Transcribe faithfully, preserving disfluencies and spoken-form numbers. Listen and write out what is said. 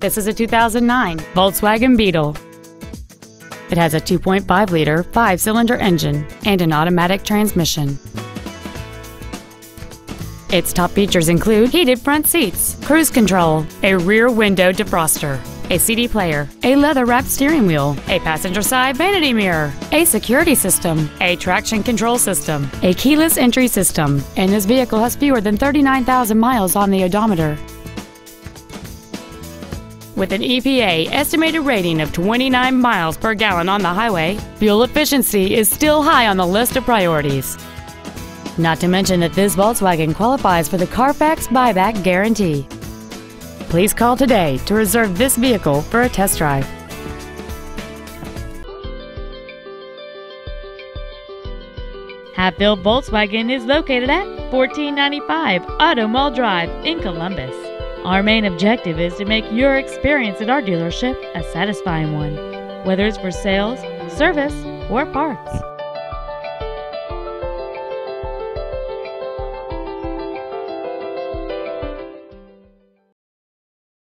This is a two thousand nine Volkswagen Beetle. It has a two point five liter five-cylinder engine and an automatic transmission. Its top features include heated front seats, cruise control, a rear window defroster, a C D player, a leather-wrapped steering wheel, a passenger side vanity mirror, a security system, a traction control system, a keyless entry system, and this vehicle has fewer than thirty-nine thousand miles on the odometer. With an E P A estimated rating of twenty-nine miles per gallon on the highway, fuel efficiency is still high on the list of priorities. Not to mention that this Volkswagen qualifies for the Carfax buyback guarantee. Please call today to reserve this vehicle for a test drive. Hatfield Volkswagen is located at fourteen ninety-five Auto Mall Drive in Columbus. Our main objective is to make your experience at our dealership a satisfying one, whether it's for sales, service, or parts.